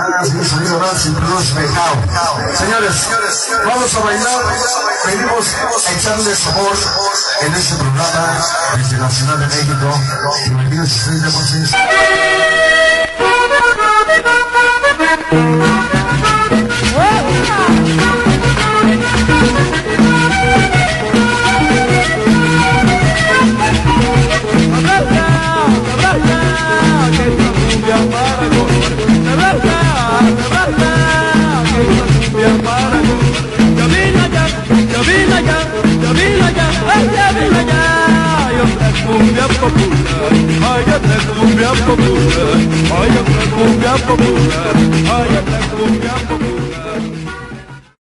Hágase un sonido más sin luz pecado. Señores, vamos a bailar. Venimos a echarles amor en este programa desde la Ciudad de México. Bienvenidos a ustedes, I am the cumbia popular.